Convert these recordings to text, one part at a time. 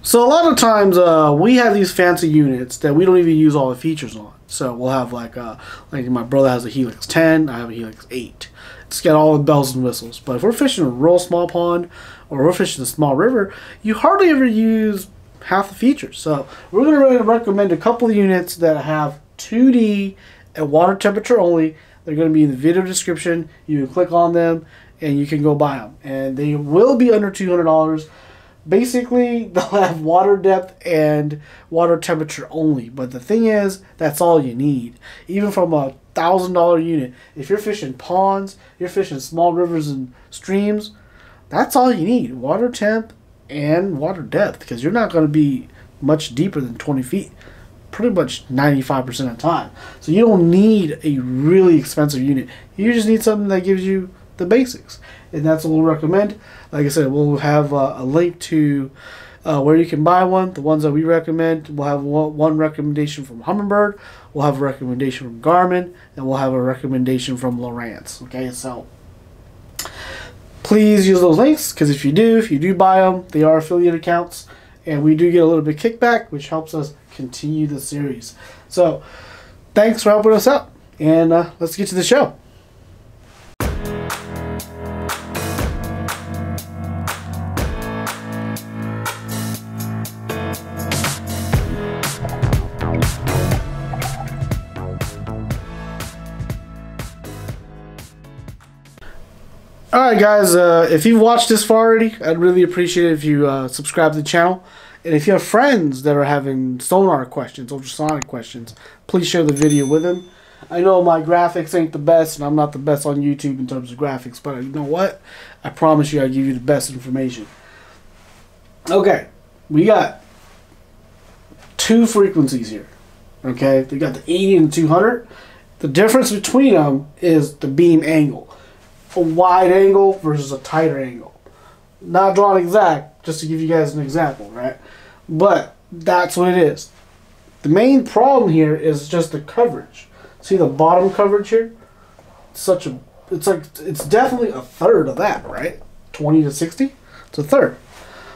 So a lot of times we have these fancy units that we don't even use all the features on. So we'll have like my brother has a Helix 10, I have a Helix 8. It's got all the bells and whistles. But if we're fishing a real small pond or we're fishing a small river, you hardly ever use half the features. So we're going to really recommend a couple of units that have 2D at water temperature only. They're going to be in the video description. You can click on them and you can go buy them. And they will be under $200. Basically, they'll have water depth and water temperature only. But the thing is, that's all you need. Even from a $1,000 unit, if you're fishing ponds, you're fishing small rivers and streams, that's all you need. Water temp and water depth, because you're not going to be much deeper than 20 feet. Pretty much 95% of the time. So you don't need a really expensive unit. You just need something that gives you the basics. And that's what we'll recommend. Like I said, we'll have a link to where you can buy one, the ones that we recommend. We'll have one recommendation from Humminbird, we'll have a recommendation from Garmin, and we'll have a recommendation from Lowrance. Okay, so please use those links, because if you do buy them, they are affiliate accounts, and we do get a little bit of kickback, which helps us continue the series. So thanks for helping us out, and let's get to the show. Alright guys, if you've watched this far already, I'd really appreciate it if you subscribe to the channel. And if you have friends that are having sonar questions, ultrasonic questions, please share the video with them. I know my graphics ain't the best, and I'm not the best on YouTube in terms of graphics, but you know what? I promise you I give you the best information. Okay, we got two frequencies here. Okay, we got the 80 and the 200. The difference between them is the beam angle. A wide angle versus a tighter angle. Not drawn exact, just to give you guys an example, right? But that's what it is. The main problem here is just the coverage. See the bottom coverage here? It's definitely a third of that, right? 20 to 60, it's a third.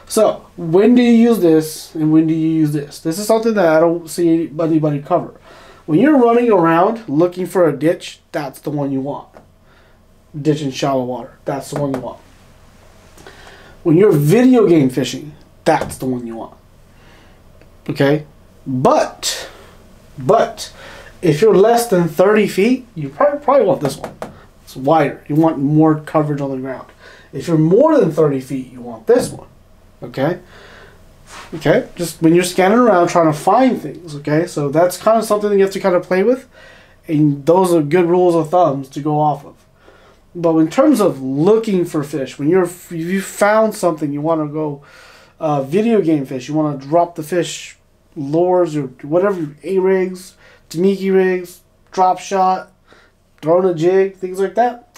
So when do you use this and when do you use this? This is something that I don't see anybody cover. When you're running around looking for a ditch, that's the one you want. Ditch in shallow water, that's the one you want. When you're video game fishing, that's the one you want. Okay, but if you're less than 30 feet, you probably want this one. It's wider. You want more coverage on the ground. If you're more than 30 feet, you want this one. Okay. Okay. Just when you're scanning around trying to find things. Okay. So that's kind of something that you have to kind of play with, and those are good rules of thumbs to go off of. But in terms of looking for fish, when you found something, you want to go video game fish, you want to drop the fish lures or whatever, A-rigs, Tamiki rigs, drop shot, throwing a jig, things like that.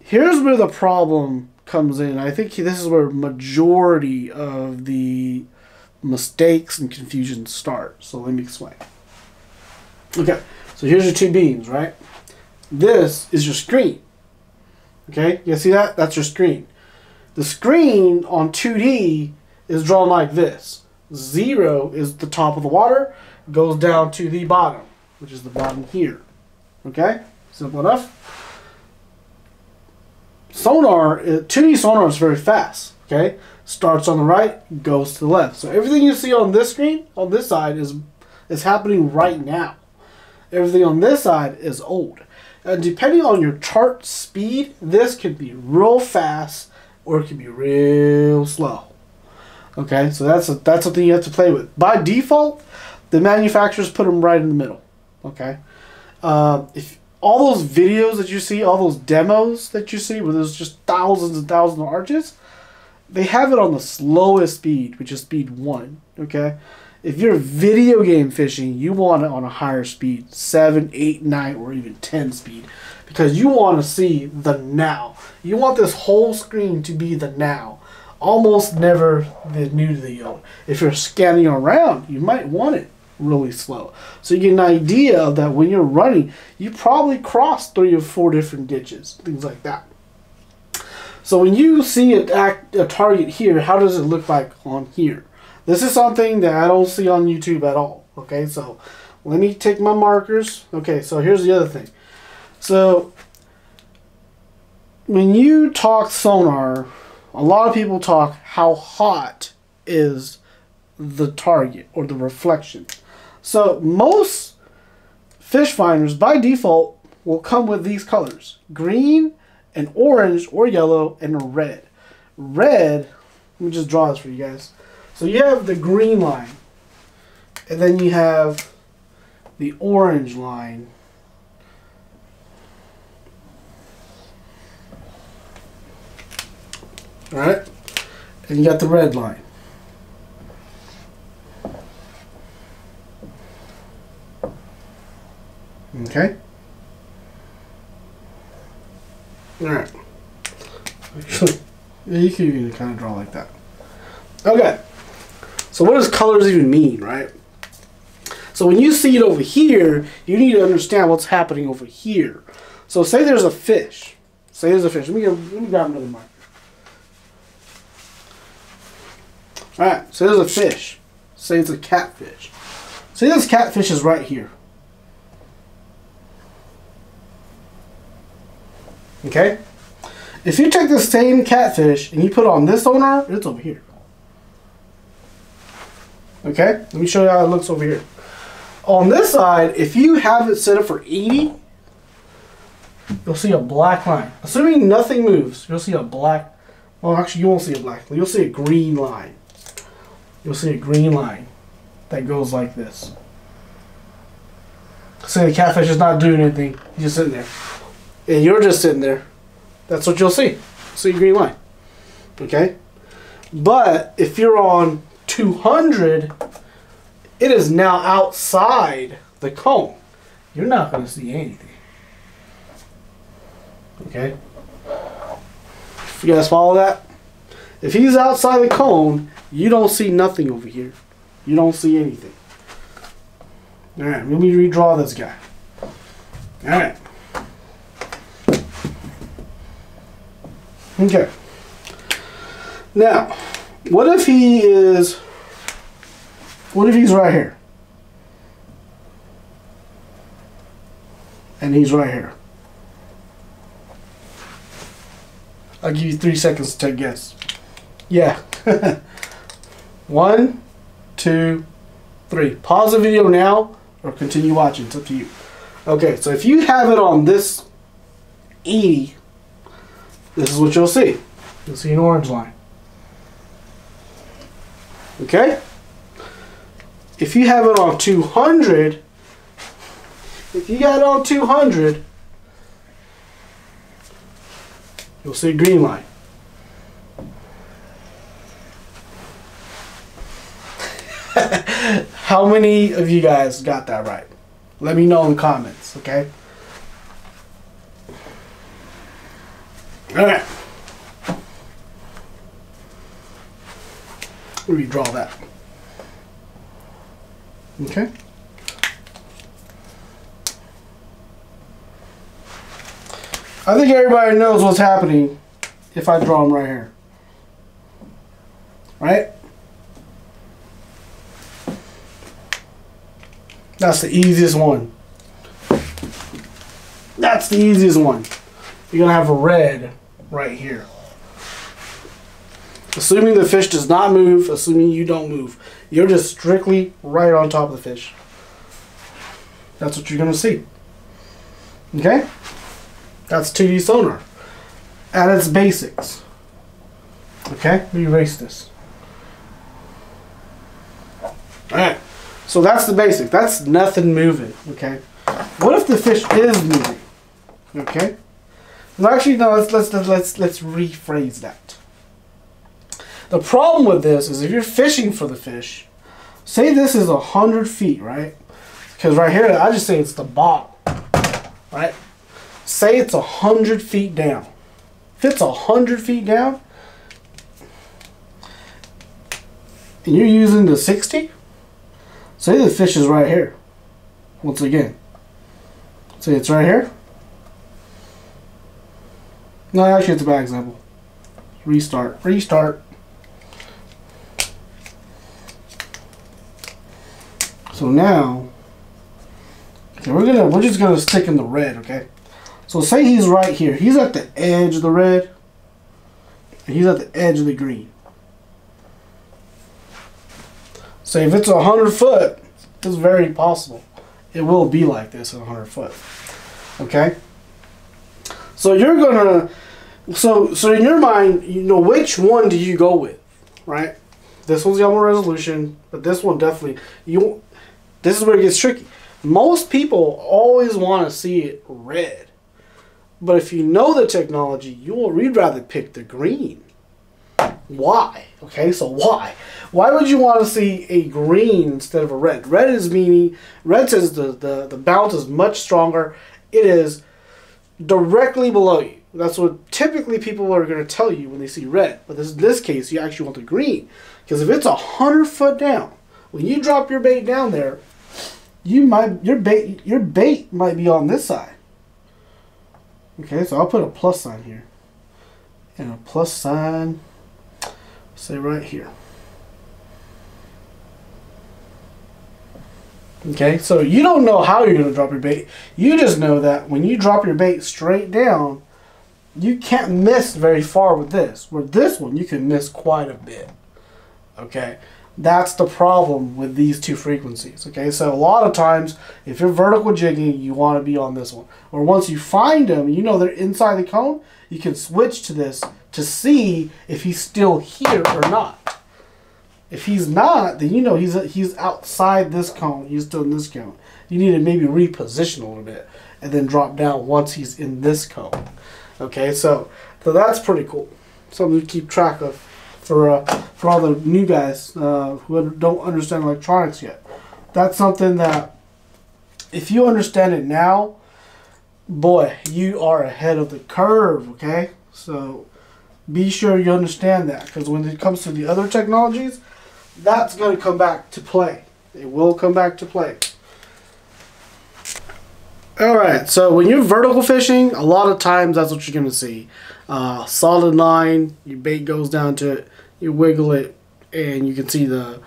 Here's where the problem comes in. I think this is where majority of the mistakes and confusion start. So let me explain. Okay, so here's your two beams, right? This is your screen. Okay, you see that? That's your screen. The screen on 2D is drawn like this. 0 is the top of the water, goes down to the bottom, which is the bottom here. Okay, simple enough. Sonar, 2D sonar is very fast. Okay, starts on the right, goes to the left. So everything you see on this screen, on this side, is happening right now. Everything on this side is old. And depending on your chart speed, this can be real fast or it can be real slow. Okay, so that's something you have to play with. By default, the manufacturers put them right in the middle. Okay, if all those videos that you see, all those demos that you see, where there's just thousands and thousands of arches, they have it on the slowest speed, which is speed 1. Okay. If you're video game fishing, you want it on a higher speed, 7, 8, 9, or even 10 speed, because you want to see the now. You want this whole screen to be the now, almost never the new to the old. If you're scanning around, you might want it really slow. So you get an idea of that when you're running, you probably cross 3 or 4 different ditches, things like that. So when you see a target here, how does it look like on here? This is something that I don't see on YouTube at all. Okay, so let me take my markers. Okay, so here's the other thing. So when you talk sonar, a lot of people talk how hot is the target or the reflection. So most fish finders by default will come with these colors, green and orange or yellow and red. Red, let me just draw this for you guys. So you have the green line, and then you have the orange line. All right, and you got the red line. Okay. All right. Actually, you can even kind of draw like that. Okay. So what does colors even mean, right? So when you see it over here, you need to understand what's happening over here. So say there's a fish. Say there's a fish. Let me grab another marker. All right, so there's a fish. Say it's a catfish. Say this catfish is right here. Okay? If you take the same catfish and you put on this sonar, it's over here. Okay, let me show you how it looks over here. On this side, if you have it set up for 80, you'll see a black line. Assuming nothing moves, you'll see a black, well actually you won't see a black line, you'll see a green line. You'll see a green line that goes like this. Say the catfish is not doing anything, he's just sitting there. And you're just sitting there. That's what you'll see. See a green line. Okay? But if you're on 200, it is now outside the cone. You're not going to see anything. Okay? You guys follow that? If he's outside the cone, you don't see nothing over here. You don't see anything. Alright, let me redraw this guy. Alright. Okay. Now, what if he's right here? And he's right here. I'll give you 3 seconds to take a guess. Yeah. 1, 2, 3. Pause the video now or continue watching. It's up to you. Okay, so if you have it on this 80, this is what you'll see. You'll see an orange line. Okay? If you have it on 200, if you got it on 200, you'll see a green line. How many of you guys got that right? Let me know in the comments, okay? Alright. Redraw that. Okay. I think everybody knows what's happening if I draw them right here. Right? That's the easiest one. That's the easiest one. You're going to have a red right here. Assuming the fish does not move, assuming you don't move, you're just strictly right on top of the fish. That's what you're going to see. Okay? That's 2D sonar at its basics. Okay? Let me erase this. Alright. So that's the basic. That's nothing moving. Okay? What if the fish is moving? Okay? Well, actually, no, let's rephrase that. The problem with this is if you're fishing for the fish, say this is 100 feet, right? Because right here, I just say it's the bottom, right? Say it's 100 feet down. If it's 100 feet down, and you're using the 60, say the fish is right here. Once again, say it's right here. No, actually, it's a bad example. Restart. So now, okay, we're just gonna stick in the red, okay? So say he's right here. He's at the edge of the red, and he's at the edge of the green. So if it's 100 foot, it's very possible it will be like this at 100 foot, okay? So you're gonna, so in your mind, you know, which one do you go with, right? This one's got more resolution, but this one definitely, this is where it gets tricky. Most people always want to see it red, but if you know the technology, you will rather pick the green. Why? Okay, so why? Why would you want to see a green instead of a red? Red is meaning, red says the bounce is much stronger. It is directly below you. That's what typically people are going to tell you when they see red. But in this case, you actually want the green. Because if it's 100 foot down, when you drop your bait down there, your bait might be on this side. Okay, so I'll put a plus sign here. And a plus sign, say right here. Okay, so you don't know how you're going to drop your bait. You just know that when you drop your bait straight down, you can't miss very far with this. With this one, you can miss quite a bit. Okay, that's the problem with these two frequencies. Okay, so a lot of times, if you're vertical jigging, you want to be on this one. Or once you find them, you know they're inside the cone, you can switch to this to see if he's still here or not. If he's not, then you know he's outside this cone. He's still in this cone. You need to maybe reposition a little bit and then drop down once he's in this cone. Okay, so that's pretty cool. Something to keep track of for all the new guys who don't understand electronics yet. That's something that if you understand it now, boy, you are ahead of the curve. Okay, so be sure you understand that, because when it comes to the other technologies, that's going to come back to play. It will come back to play. Alright, so when you're vertical fishing, a lot of times that's what you're going to see. Solid line, your bait goes down to it, you wiggle it, and you can see the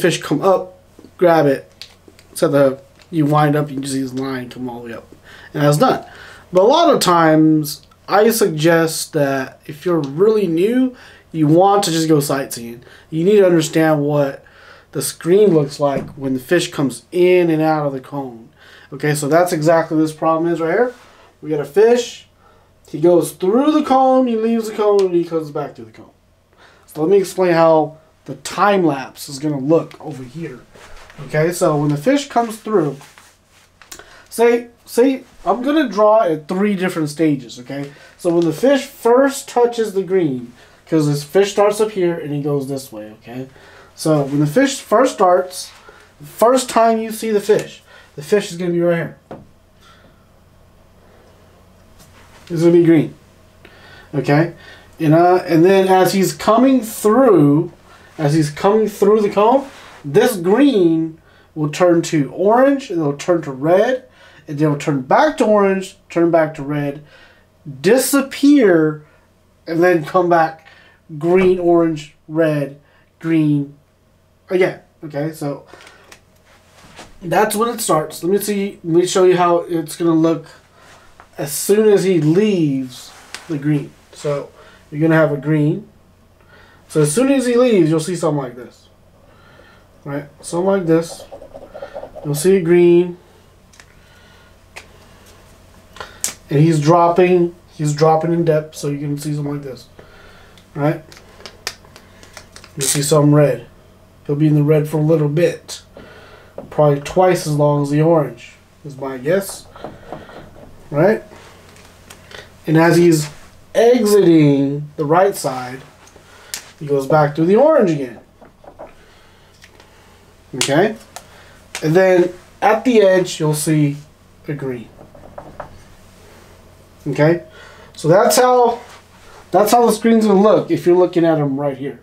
fish come up, grab it, so you wind up, you can just see this line come all the way up. And that's done. But a lot of times, I suggest that if you're really new, you want to just go sightseeing. You need to understand what the screen looks like when the fish comes in and out of the cone. Okay, so that's exactly what this problem is right here. We got a fish. He goes through the cone, he leaves the cone, and he comes back through the cone. So let me explain how the time lapse is going to look over here. Okay, so when the fish comes through, say I'm going to draw it at 3 different stages, okay? So when the fish first touches the green, because this fish starts up here and he goes this way, okay? So when the fish first starts, the first time you see the fish is going to be right here. It's going to be green, okay? And then as he's coming through, the cone, this green will turn to orange, and it'll turn to red, and then it'll turn back to orange, turn back to red, disappear, and then come back green, orange, red, green again. Okay, so that's when it starts. Let me show you how it's gonna look as soon as he leaves the green. So you're gonna have a green. So as soon as he leaves, you'll see something like this. Right? Something like this. You'll see a green. And he's dropping in depth, so you can see something like this. Right? You'll see some red. He'll be in the red for a little bit. Probably twice as long as the orange, is my guess. Right? And as he's exiting the right side, he goes back through the orange again. Okay? And then at the edge, you'll see a green. Okay? So that's how the screen's gonna look if you're looking at him right here.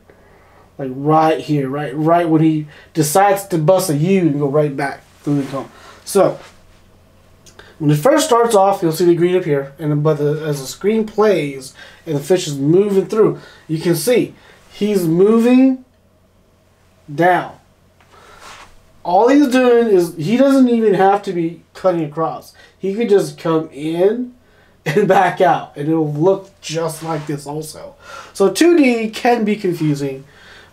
Like right here, right when he decides to bust a U and go right back through the cone. So when it first starts off, you'll see the green up here, and as the screen plays and the fish is moving through, you can see he's moving down. All he's doing is, he doesn't even have to be cutting across. He could just come in and back out, and it'll look just like this also. So 2D can be confusing,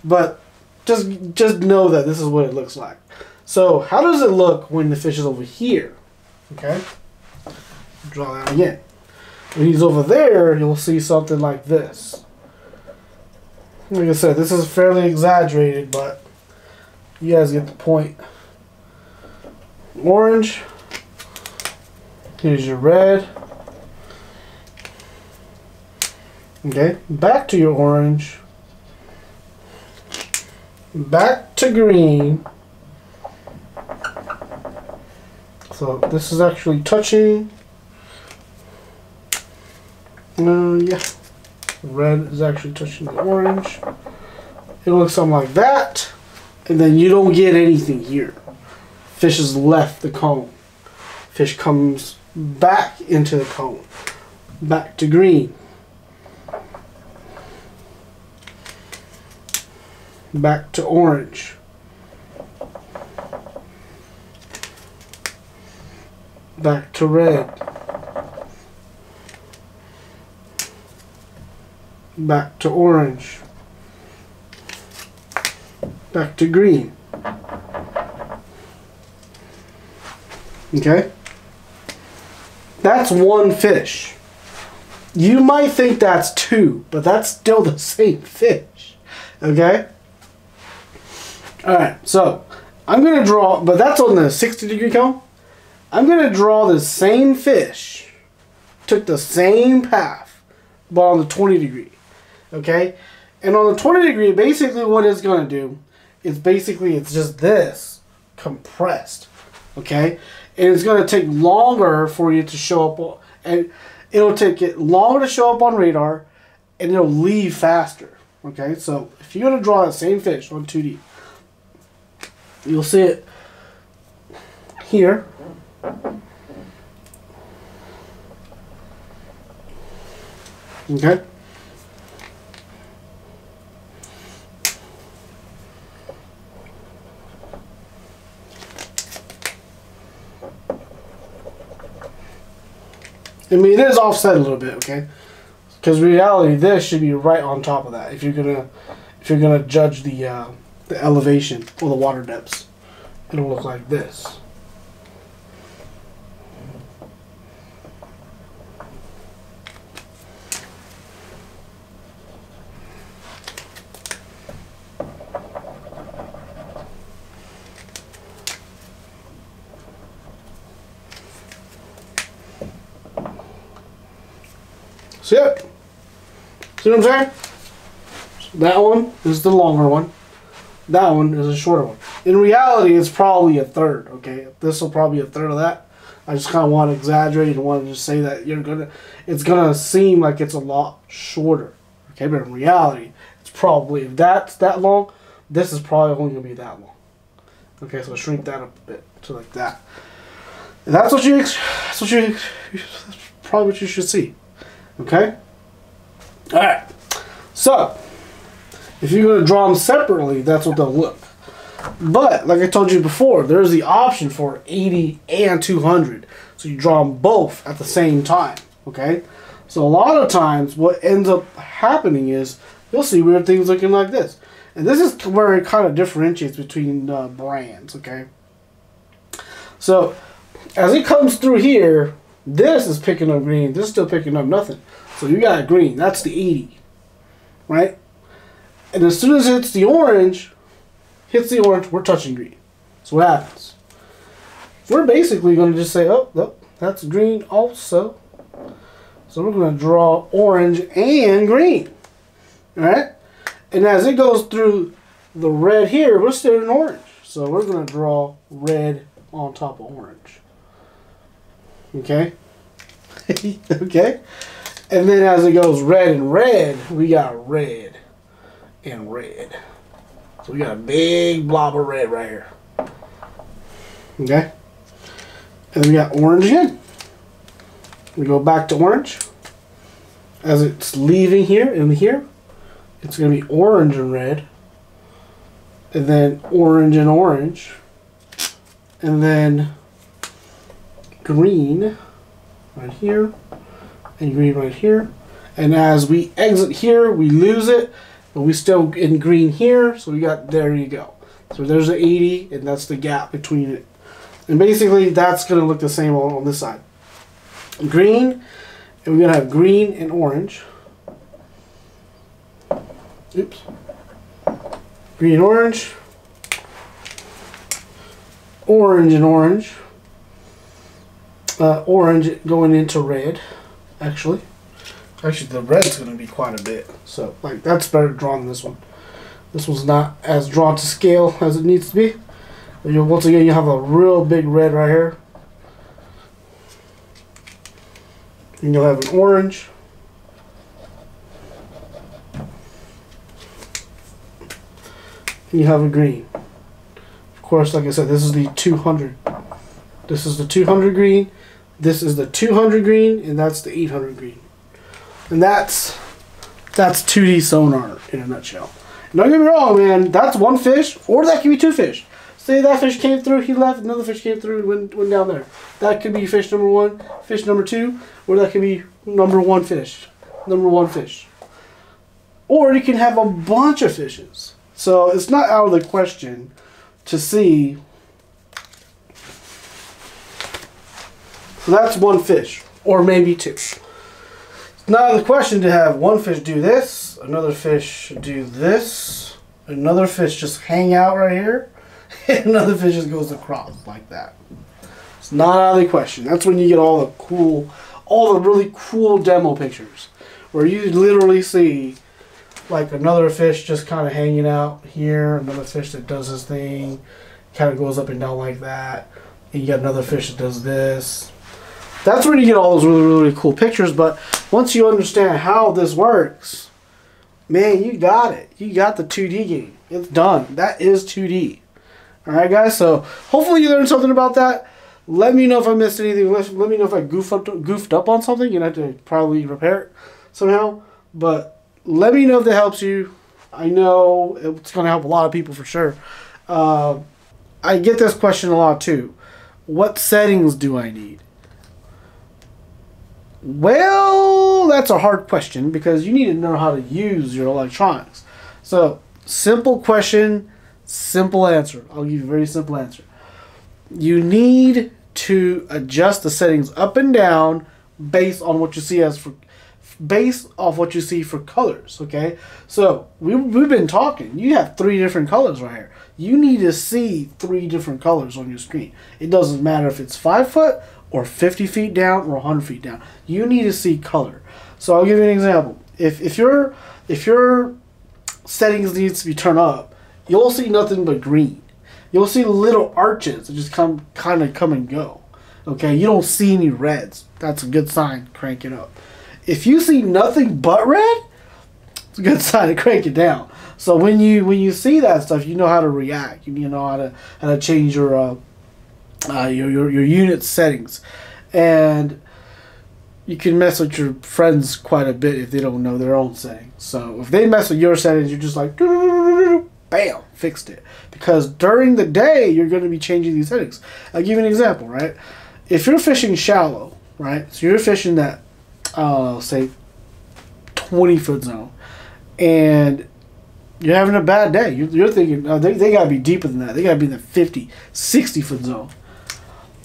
but just know that this is what it looks like. So how does it look when the fish is over here? Okay, draw that again. When he's over there, you'll see something like this. Like I said, this is fairly exaggerated, but you guys get the point. Orange. Here's your red. Okay, back to your orange. Back to green. So this is actually touching. Yeah. Red is actually touching the orange. It looks something like that. And then you don't get anything here. Fish has left the cone. Fish comes back into the cone. Back to green. Back to orange. Back to red. Back to orange. Back to green. Okay? That's one fish. You might think that's two, but that's still the same fish. Okay? Alright, so I'm going to draw, but that's on the 60-degree cone. I'm going to draw the same fish, took the same path, but on the 20-degree. Okay? And on the 20-degree, basically what it's going to do is basically it's just this compressed. Okay? And it's going to take longer for you to show up on, and it'll take it longer to show up on radar, and it'll leave faster. Okay? So if you're going to draw the same fish on 2D, you'll see it here. Okay. I mean, it is offset a little bit, okay? Because in reality, this should be right on top of that. If you're gonna, judge the elevation or the water depths, it'll look like this. So yeah, see what I'm saying? So that one is the longer one. That one is a shorter one. In reality, it's probably a third, okay? This will probably be a third of that. I just kind of want to exaggerate and want to just say that you're gonna, it's gonna seem like it's a lot shorter, okay? But in reality, it's probably, if that's that long, this is probably only gonna be that long, okay? So shrink that up a bit to like that. And that's probably what you should see, okay? All right. So if you're going to draw them separately, that's what they'll look. But, like I told you before, there's the option for 80 and 200. So you draw them both at the same time, okay? So a lot of times what ends up happening is you'll see weird things looking like this. And this is where it kind of differentiates between brands, okay? So as it comes through here, this is picking up green. This is still picking up nothing. So you got green. That's the 80, right? And as soon as it hits the orange, we're touching green. So what happens? We're basically going to just say, oh, nope, that's green also. So we're going to draw orange and green. All right? And as it goes through the red here, we're still in orange. So we're going to draw red on top of orange. Okay? Okay? And then as it goes red and red, we got red. And red. So we got a big blob of red right here. Okay? And then we got orange again. We go back to orange. As it's leaving here and here, it's going to be orange and red. And then orange and orange. and then green right here and green right here. And as we exit here, we lose it, but we still in green here. So we got, there you go. So there's the 80, and that's the gap between it. And basically that's going to look the same on this side. Green, and we're going to have green and orange. Oops. Green and orange. Orange and orange. Orange going into red, actually. Actually, the red's going to be quite a bit. So, like, that's better drawn than this one. This one's not as drawn to scale as it needs to be. And you'll, once again, you have a real big red right here. And you'll have an orange. And you have a green. Of course, like I said, this is the 200. This is the 200 green. This is the 200 green, and that's the 800 green. And that's 2D sonar in a nutshell. And don't get me wrong, man, that's one fish, or that could be two fish. Say that fish came through, he left, another fish came through and went down there. That could be fish number one, fish number two, or that could be number one fish. Or you can have a bunch of fishes. So it's not out of the question to see. So that's one fish, or maybe two. Not out of the question to have one fish do this, another fish do this, another fish just hang out right here, and another fish just goes across like that. It's not out of the question. That's when you get all the cool, all the really cool demo pictures, where you literally see like another fish just kind of hanging out here, another fish that does this thing, kind of goes up and down like that, and you got another fish that does this. That's where you get all those really, really cool pictures. But once you understand how this works, man, you got it. You got the 2D game. It's done. That is 2D. All right, guys? So hopefully you learned something about that. Let me know if I missed anything. Let me know if I goofed up on something. You're going to have to probably repair it somehow. But let me know if that helps you. I know it's going to help a lot of people for sure. I get this question a lot too. What settings do I need? Well, that's a hard question because you need to know how to use your electronics. So, simple question, simple answer. I'll give you a very simple answer. You need to adjust the settings up and down based on what you see as for, based off what you see for colors, okay? So, we've been talking. You have three different colors right here. You need to see three different colors on your screen. It doesn't matter if it's 5 foot, or 50 feet down, or 100 feet down. You need to see color. So I'll give you an example. If your settings needs to be turned up, you'll see nothing but green. You'll see little arches that just kind of come and go. Okay, you don't see any reds. That's a good sign. Crank it up. If you see nothing but red, it's a good sign to crank it down. So when you see that stuff, you know how to react. You need to know how to change your unit settings, and you can mess with your friends quite a bit if they don't know their own settings. So if they mess with your settings, you're just like, bam, fixed it. Because during the day, you're going to be changing these settings. I'll give you an example, right? If you're fishing shallow, right? So you're fishing that, say, 20-foot zone, and you're having a bad day. You're thinking, oh, they got to be deeper than that. They got to be in the 50, 60-foot zone.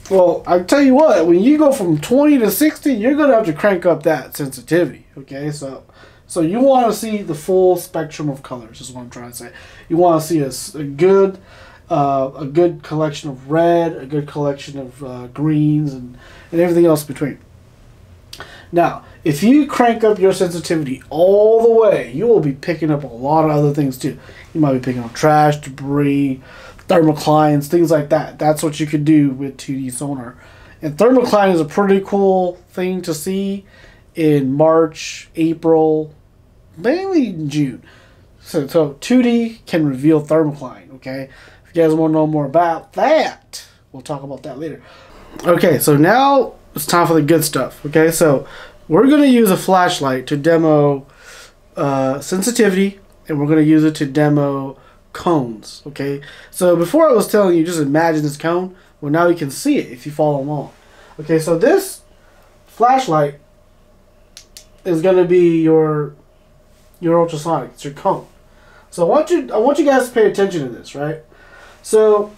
Well, I tell you what, when you go from 20 to 60, you're going to have to crank up that sensitivity, okay? So you want to see the full spectrum of colors is what I'm trying to say. You want to see a good collection of red, a good collection of greens, and everything else between. Now, if you crank up your sensitivity all the way, you will be picking up a lot of other things too. You might be picking up trash, debris, thermoclines, things like that. That's what you could do with 2D sonar. And thermocline is a pretty cool thing to see in March, April, mainly June. So 2D can reveal thermocline, okay? If you guys want to know more about that, we'll talk about that later. Okay, so now it's time for the good stuff, okay? So we're going to use a flashlight to demo sensitivity, and we're going to use it to demo cones, okay? So before I was telling you, just imagine this cone. Well, now you can see it if you follow along. Okay, so this flashlight is going to be your ultrasonic. It's your cone. So I want you guys to pay attention to this, right? So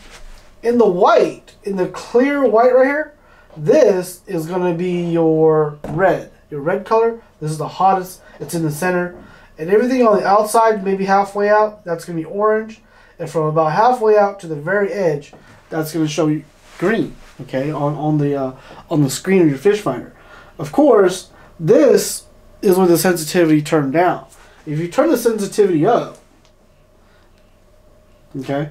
in the white, in the clear white right here, this is going to be your red color. This is the hottest. It's in the center. And everything on the outside, maybe halfway out, that's going to be orange. And from about halfway out to the very edge, that's going to show you green, okay, on the screen of your fish finder. Of course, this is with the sensitivity turned down. If you turn the sensitivity up, okay,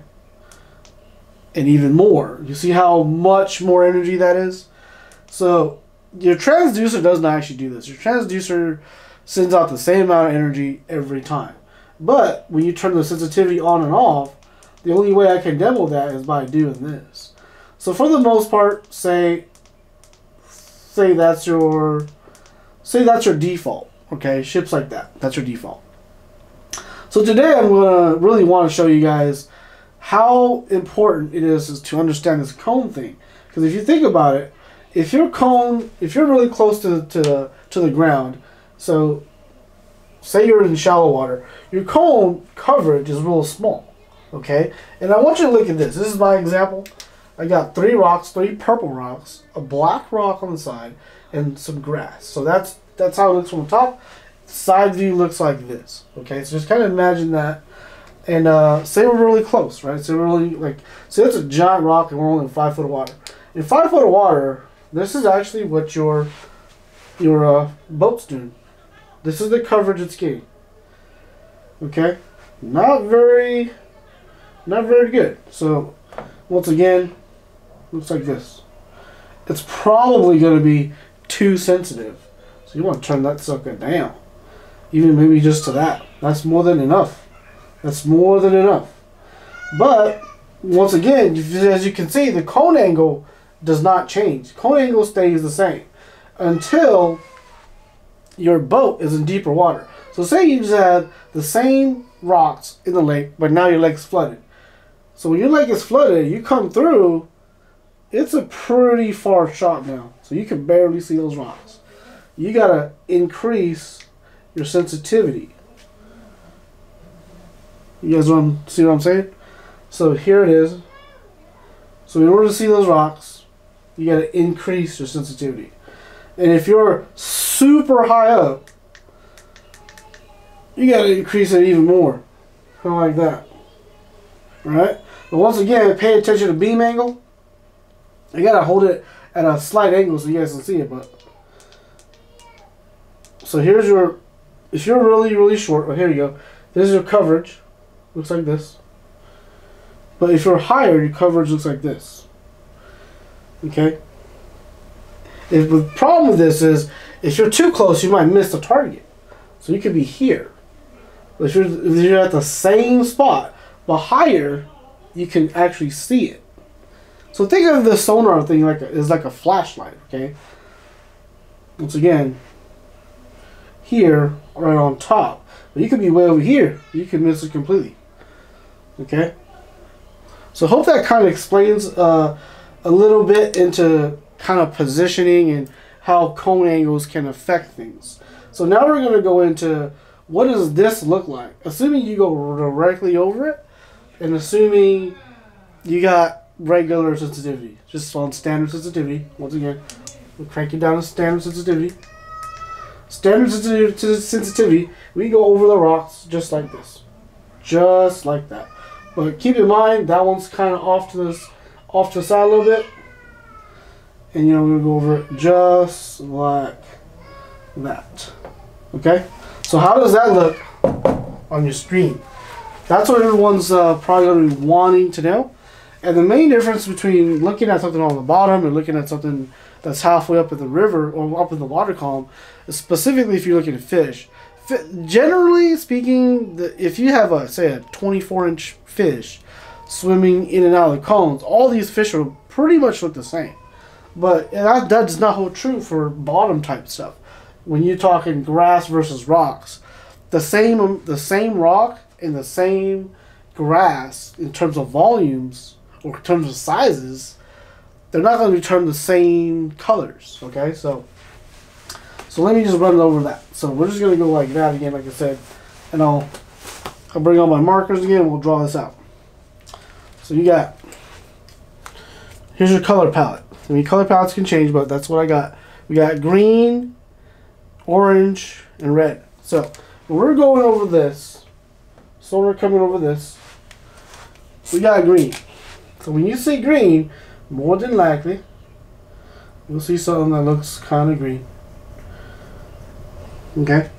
and even more, you see how much more energy that is? So your transducer does not actually do this. Your transducer sends out the same amount of energy every time. But when you turn the sensitivity on and off, the only way I can demo that is by doing this. So for the most part, say that's your default. Okay, ships like that. That's your default. So today I'm gonna really want to show you guys how important it is to understand this cone thing. Because if you think about it, if your cone, if you're really close to the ground, so say you're in shallow water, your cone coverage is real small, okay? And I want you to look at this. This is my example. I got three rocks, three purple rocks, a black rock on the side, and some grass. So that's how it looks from the top. Side view looks like this, okay? So just kind of imagine that. And say we're really close, right? So we're really, like, say it's a giant rock and we're only in 5 foot of water. In 5 foot of water, this is actually what your boat's doing. This is the coverage it's getting. Okay, not very good. So once again, looks like this. It's probably going to be too sensitive. So you want to turn that sucker down, even maybe just to that. That's more than enough. That's more than enough. But once again, as you can see, the cone angle does not change. Cone angle stays the same until your boat is in deeper water. So say you just had the same rocks in the lake, but now your lake's flooded. So when your lake is flooded, you come through, it's a pretty far shot now. So you can barely see those rocks. You gotta increase your sensitivity. You guys see what I'm saying? So here it is. So in order to see those rocks, you gotta increase your sensitivity. And if you're super high up, you gotta increase it even more. Kind of like that. Alright? But once again, pay attention to beam angle. You gotta hold it at a slight angle so you guys can see it, but so here's your, if you're really, really short, oh, here you go. This is your coverage. Looks like this. But if you're higher, your coverage looks like this. Okay? The problem with this is, if you're too close, you might miss the target. So you could be here. But if you're at the same spot, but higher, you can actually see it. So think of the sonar thing like a flashlight, okay? Once again, here, right on top. But you could be way over here. You could miss it completely, okay? So hope that kind of explains a little bit into kind of positioning and how cone angles can affect things. So now we're going to go into what does this look like, assuming you go directly over it and assuming you got regular sensitivity, just on standard sensitivity. Once again, we'll crank it down to standard sensitivity. Standard sensitivity, we go over the rocks just like this, just like that. But keep in mind that one's kind of off to the side a little bit. And you know, we're going to go over it just like that. Okay? So how does that look on your screen? That's what everyone's probably going to be wanting to know. And the main difference between looking at something on the bottom and looking at something that's halfway up in the river or up in the water column, specifically if you're looking at fish. Generally speaking, if you have, say, a 24-inch fish swimming in and out of the cones, all these fish will pretty much look the same. But that does not hold true for bottom type stuff. When you're talking grass versus rocks, the same rock and the same grass in terms of volumes or in terms of sizes, they're not going to return the same colors. Okay, so let me just run over that. So we're just going to go like that again, like I said, and I'll bring all my markers again and we'll draw this out. So you got, here's your color palette. I mean, color palettes can change, but that's what I got. We got green, orange, and red. So we're going over this. So we're coming over this. We got green. So when you see green, more than likely, you'll see something that looks kind of green. Okay?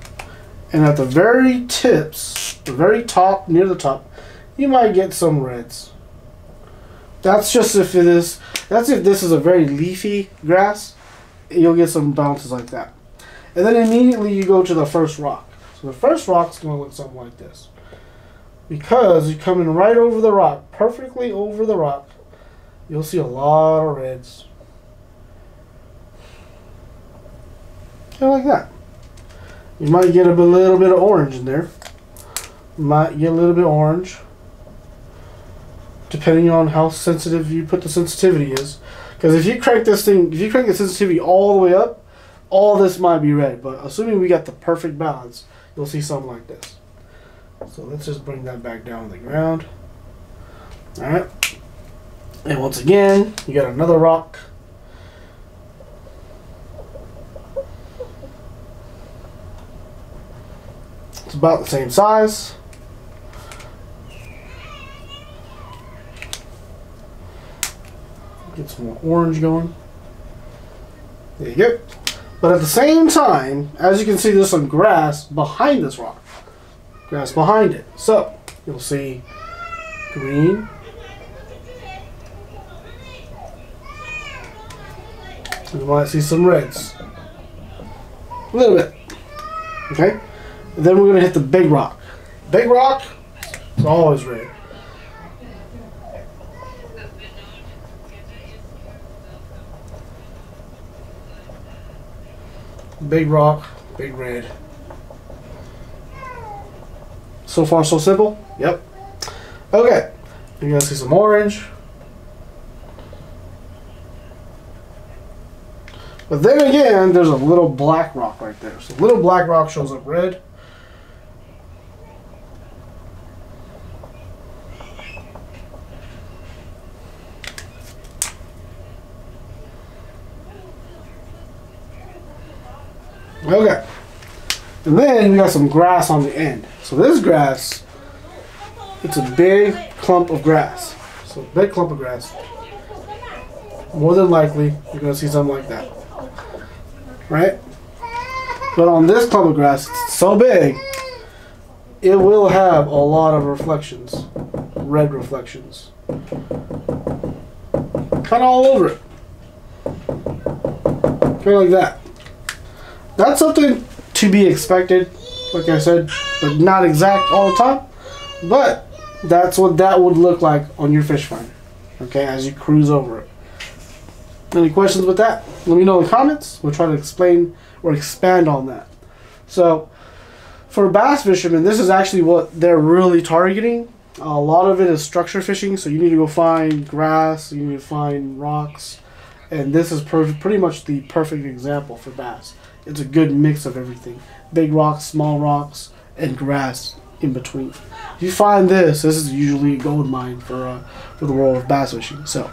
And at the very tips, the very top, near the top, you might get some reds. That's just if it is, that's if this is a very leafy grass, you'll get some bounces like that. And then immediately you go to the first rock. So the first rock's going to look something like this. Because you're coming right over the rock, perfectly over the rock, you'll see a lot of reds. Kind of like that. You might get a little bit of orange in there. Might get a little bit of orange. Depending on how sensitive you put the sensitivity is. Because if you crank this thing, if you crank the sensitivity all the way up, all this might be red, but assuming we got the perfect balance, you'll see something like this. So let's just bring that back down to the ground. Alright. And once again, you got another rock. It's about the same size. Get some more orange going. There you go. But at the same time, as you can see, there's some grass behind this rock. Grass behind it. So, you'll see green. You might see some reds. A little bit. Okay? And then we're going to hit the big rock. Big rock is always red. Big rock, big red. So far, so simple? Yep. Okay. You're going to see some orange. But then again, there's a little black rock right there. So little black rock shows up red. Okay, and then we got some grass on the end. So this grass, it's a big clump of grass. So big clump of grass. More than likely, you're going to see something like that. Right? But on this clump of grass, it's so big, it will have a lot of reflections. Red reflections. Kind of all over it. Kind of like that. That's something to be expected, like I said, but not exact all the time. But that's what that would look like on your fish finder, okay, as you cruise over it. Any questions with that? Let me know in the comments. We'll try to explain or expand on that. So for bass fishermen, this is actually what they're really targeting. A lot of it is structure fishing, so you need to go find grass, you need to find rocks, and this is pretty much the perfect example for bass. It's a good mix of everything. Big rocks, small rocks, and grass in between. If you find this, this is usually a gold mine for the world of bass fishing. So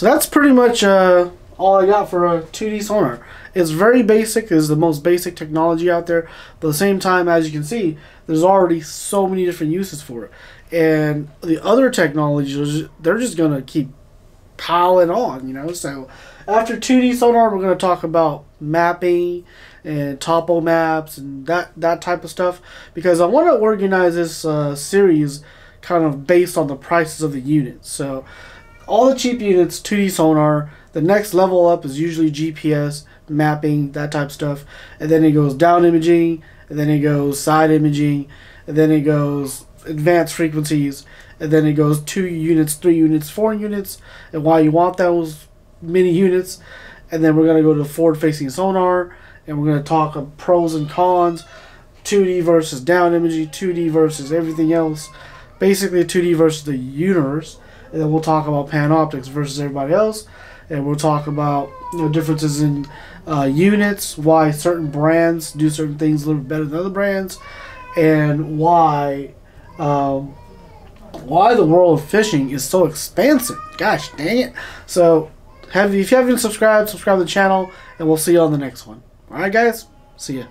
that's pretty much all I got for a 2D sonar. It's very basic. It's the most basic technology out there. But at the same time, as you can see, there's already so many different uses for it. And the other technologies, they're just going to keep piling on, you know. So after 2D sonar, we're going to talk about mapping and topo maps and that type of stuff, because I want to organize this series kind of based on the prices of the units. So all the cheap units, 2D sonar, the next level up is usually GPS, mapping, that type of stuff, and then it goes down imaging, and then it goes side imaging, and then it goes advanced frequencies, and then it goes 2 units, 3 units, 4 units, and why you want those many units. And then we're going to go to forward-facing sonar, and we're going to talk of pros and cons, 2D versus down imaging, 2D versus everything else, basically 2D versus the universe, and then we'll talk about panoptics versus everybody else, and we'll talk about, you know, differences in units, why certain brands do certain things a little better than other brands, and why the world of fishing is so expansive. Gosh dang it. So if you haven't subscribed, subscribe to the channel, and we'll see you on the next one. Alright guys, see ya.